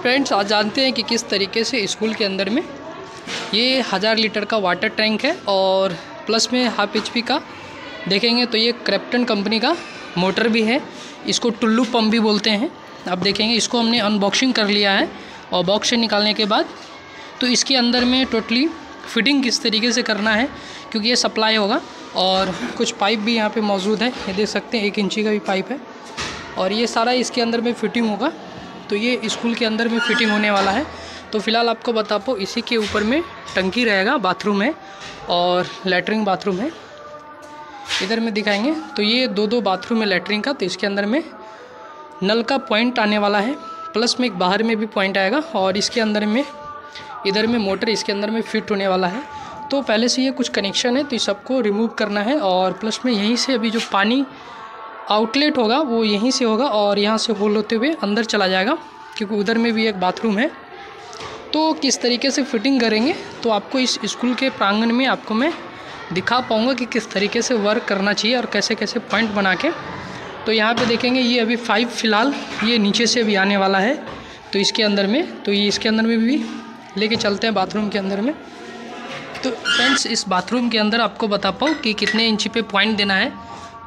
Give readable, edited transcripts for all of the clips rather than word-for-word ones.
Friends, आज जानते हैं कि किस तरीके से स्कूल के अंदर में ये 1000 लीटर का वाटर टैंक है और प्लस में ½ HP का देखेंगे तो ये क्रैप्टन कंपनी का मोटर भी है। इसको टुल्लु पंप भी बोलते हैं। आप देखेंगे इसको हमने अनबॉक्सिंग कर लिया है और बॉक्स से निकालने के बाद तो इसके अंदर में टोटली फिटिंग किस तरीके से करना है क्योंकि ये सप्लाई होगा। और कुछ पाइप भी यहाँ पर मौजूद है, ये देख सकते हैं 1 इंची का भी पाइप है और ये सारा इसके अंदर में फिटिंग होगा। तो ये स्कूल के अंदर में फिटिंग होने वाला है। तो फिलहाल आपको बता पाऊँ, इसी के ऊपर में टंकी रहेगा, बाथरूम है और लेटरिन बाथरूम है। इधर में दिखाएंगे तो ये 2-2 बाथरूम है लेटरिन का। तो इसके अंदर में नल का पॉइंट आने वाला है, प्लस में एक बाहर में भी पॉइंट आएगा और इसके अंदर में इधर में मोटर इसके अंदर में फिट होने वाला है। तो पहले से ये कुछ कनेक्शन है तो इस सबको रिमूव करना है और प्लस में यहीं से अभी जो पानी आउटलेट होगा वो यहीं से होगा और यहाँ से होल होते हुए अंदर चला जाएगा क्योंकि उधर में भी एक बाथरूम है। तो किस तरीके से फिटिंग करेंगे तो आपको इस स्कूल के प्रांगण में आपको मैं दिखा पाऊँगा कि किस तरीके से वर्क करना चाहिए और कैसे कैसे पॉइंट बना के। तो यहाँ पे देखेंगे ये अभी 5 फ़िलहाल ये नीचे से भी आने वाला है। तो इसके अंदर में तो ये इसके अंदर में भी लेके चलते हैं बाथरूम के अंदर में। तो फ्रेंड्स, इस बाथरूम के अंदर आपको बता पाऊँ कि कितने इंची पे पॉइंट देना है।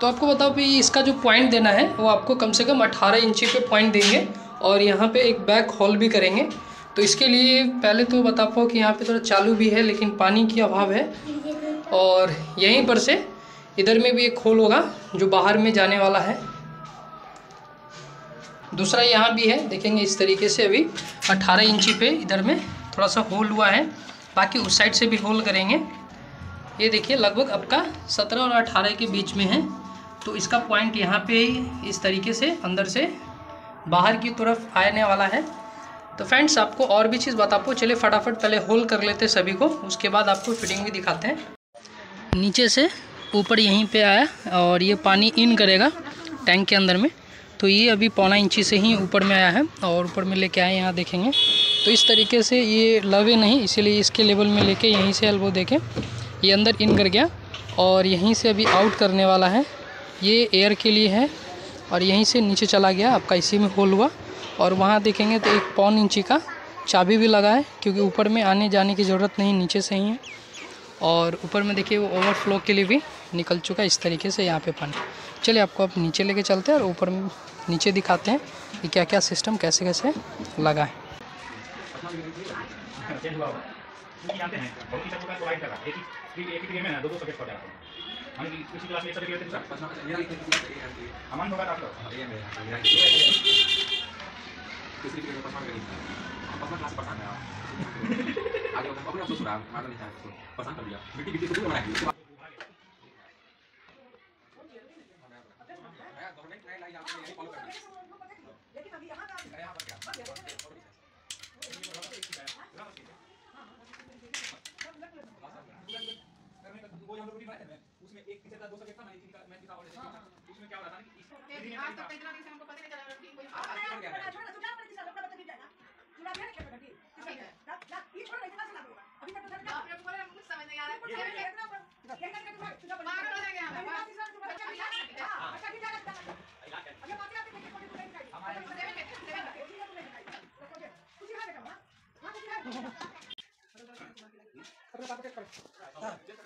तो आपको बताओ कि इसका जो पॉइंट देना है वो आपको कम से कम 18 इंची पे पॉइंट देंगे और यहाँ पे एक बैक हॉल भी करेंगे। तो इसके लिए पहले तो बता पाओ कि यहाँ पे थोड़ा चालू भी है लेकिन पानी की अभाव है और यहीं पर से इधर में भी एक होल होगा जो बाहर में जाने वाला है। दूसरा यहाँ भी है, देखेंगे इस तरीके से अभी 18 इंची पे इधर में थोड़ा सा होल हुआ है, बाकी उस साइड से भी होल करेंगे। ये देखिए लगभग आपका 17 और 18 के बीच में है। तो इसका पॉइंट यहाँ पे इस तरीके से अंदर से बाहर की तरफ आने वाला है। तो फ्रेंड्स, आपको और भी चीज़ बता पाऊँ, चलिए फटाफट पहले होल कर लेते हैं सभी को, उसके बाद आपको फिटिंग भी दिखाते हैं। नीचे से ऊपर यहीं पे आया और ये पानी इन करेगा टैंक के अंदर में। तो ये अभी 1.25 इंची से ही ऊपर में आया है और ऊपर में लेके आए यहाँ देखेंगे। तो इस तरीके से ये लवे नहीं, इसीलिए इसके लेवल में लेके यहीं से एल्बो देखें ये अंदर इन कर गया और यहीं से अभी आउट करने वाला है। ये एयर के लिए है और यहीं से नीचे चला गया आपका, इसी में होल हुआ। और वहाँ देखेंगे तो 1.25 इंची का चाबी भी लगा है क्योंकि ऊपर में आने जाने की ज़रूरत नहीं, नीचे से ही है। और ऊपर में देखिए वो ओवरफ्लो के लिए भी निकल चुका है इस तरीके से यहाँ पे पानी। चलिए आपको अब नीचे लेके चलते हैं और ऊपर में नीचे दिखाते हैं कि क्या क्या सिस्टम कैसे कैसे लगा है। उसमें एक टीचर का 2 सब्जेक्ट था, मैंने 3 का और था। उसमें क्या हो रहा था कि आज तक इतना दिन से हमको पता नहीं चला कि कोई आ गया है। छोड़ दो, क्या पता चला लोग पता नहीं जाएगा। जुड़ा गया क्या पता नहीं। ना ये छोड़ इतना चला होगा। अभी तक पता नहीं आपको बोला, हमको समझ नहीं आ रहा। क्या करके तुम मार दोगे हमें। अच्छा भी जा लगता है। अभी बात आती है कि कोई नहीं हमारे कुछ खा लेगा। हां कुछ खा लेगा। अरे बात कर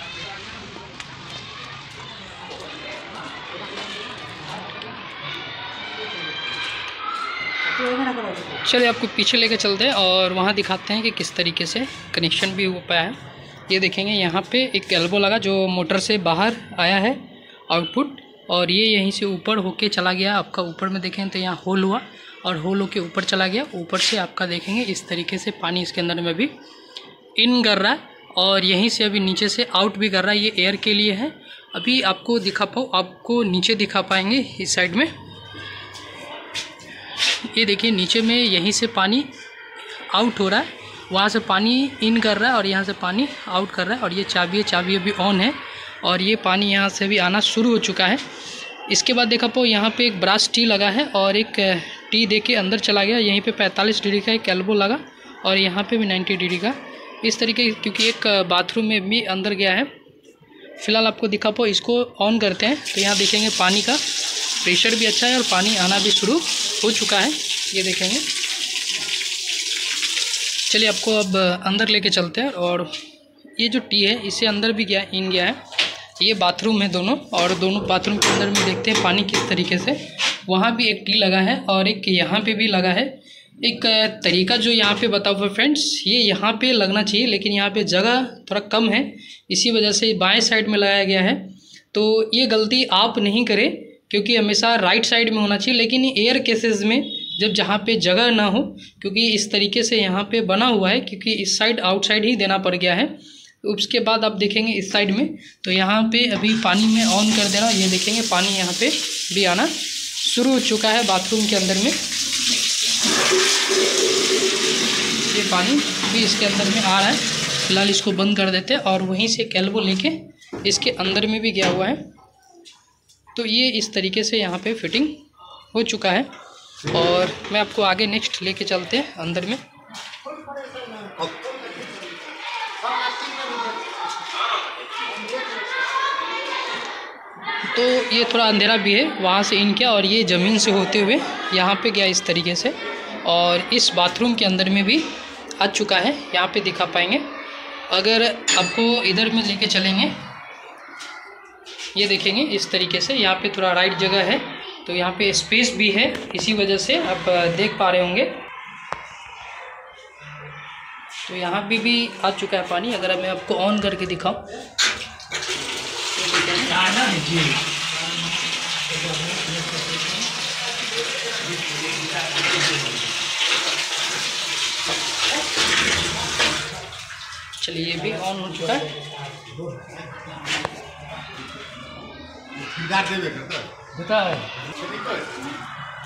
चलिए आपको पीछे लेके चलते हैं और वहाँ दिखाते हैं कि किस तरीके से कनेक्शन भी हो पाया है। ये देखेंगे यहाँ पे एक एल्बो लगा जो मोटर से बाहर आया है आउटपुट और ये यहीं से ऊपर होके चला गया आपका। ऊपर में देखें तो यहाँ होल हुआ और होल होके ऊपर चला गया। ऊपर से आपका देखेंगे इस तरीके से पानी इसके अंदर में भी इन कर रहा है और यहीं से अभी नीचे से आउट भी कर रहा है। ये एयर के लिए है अभी आपको दिखा पाओ, आपको नीचे दिखा पाएंगे इस साइड में। ये देखिए नीचे में यहीं से पानी आउट हो रहा है, वहाँ से पानी इन कर रहा है और यहाँ से पानी आउट कर रहा है। और ये चाबी अभी ऑन है और ये पानी यहाँ से भी आना शुरू हो चुका है। इसके बाद देखा पाओ यहाँ पे एक ब्रास टी लगा है और एक टी दे के अंदर चला गया। यहीं पे 45 डिग्री का एक एल्बो लगा और यहाँ पे भी 90 डिग्री का इस तरीके, क्योंकि एक बाथरूम में भी अंदर गया है। फ़िलहाल आपको दिखा पाओ, इसको ऑन करते हैं तो यहाँ देखेंगे पानी का प्रेशर भी अच्छा है और पानी आना भी शुरू हो चुका है। ये देखेंगे, चलिए आपको अब अंदर लेके चलते हैं। और ये जो टी है इसे अंदर भी गया, इन गया है। ये बाथरूम है दोनों, और दोनों बाथरूम के अंदर में देखते हैं पानी किस तरीके से। वहाँ भी एक टी लगा है और एक यहाँ पे भी लगा है। एक तरीका जो यहाँ पे बताओ हुआ फ्रेंड्स, ये यहाँ पे लगना चाहिए लेकिन यहाँ पे जगह थोड़ा कम है, इसी वजह से बाएं साइड में लगाया गया है। तो ये गलती आप नहीं करें, क्योंकि हमेशा राइट साइड में होना चाहिए। लेकिन एयर केसेस में जब जहाँ पे जगह ना हो, क्योंकि इस तरीके से यहाँ पे बना हुआ है, क्योंकि इस साइड आउटसाइड ही देना पड़ गया है। उसके बाद आप देखेंगे इस साइड में, तो यहाँ पे अभी पानी में ऑन कर देना, ये देखेंगे पानी यहाँ पे भी आना शुरू हो चुका है बाथरूम के अंदर में। ये पानी भी इसके अंदर में आ रहा है। फिलहाल इसको बंद कर देते हैं और वहीं से एल्बो लेके इसके अंदर में भी गया हुआ है। तो ये इस तरीके से यहाँ पे फिटिंग हो चुका है। और मैं आपको आगे नेक्स्ट लेके चलते हैं अंदर में। तो ये थोड़ा अंधेरा भी है, वहाँ से इन किया और ये ज़मीन से होते हुए यहाँ पे गया इस तरीके से, और इस बाथरूम के अंदर में भी आ चुका है। यहाँ पे दिखा पाएंगे, अगर आपको इधर में लेके चलेंगे, ये देखेंगे इस तरीके से। यहाँ पे थोड़ा राइट जगह है, तो यहाँ पे स्पेस भी है, इसी वजह से आप देख पा रहे होंगे। तो यहाँ भी आ चुका है पानी। अगर मैं आपको ऑन करके दिखाऊँ, चलिए ये भी ऑन हो चुका है।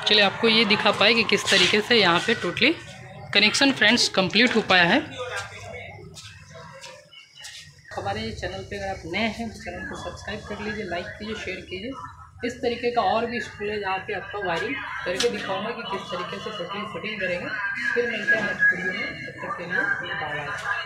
चलिए आपको ये दिखा पाए कि किस तरीके से यहाँ पे टोटली कनेक्शन फ्रेंड्स कंप्लीट हो पाया है। हमारे चैनल पे अगर आप नए हैं तो चैनल को सब्सक्राइब कर लीजिए, लाइक कीजिए, शेयर कीजिए। इस तरीके का और भी स्कूल है जहाँ पे आपको वायरिंग करके दिखाऊंगा कि किस तरीके से फिटिंग करेंगे। फिर मिलते हैं नेक्स्ट वीडियो में, तब तक के लिए बाय बाय।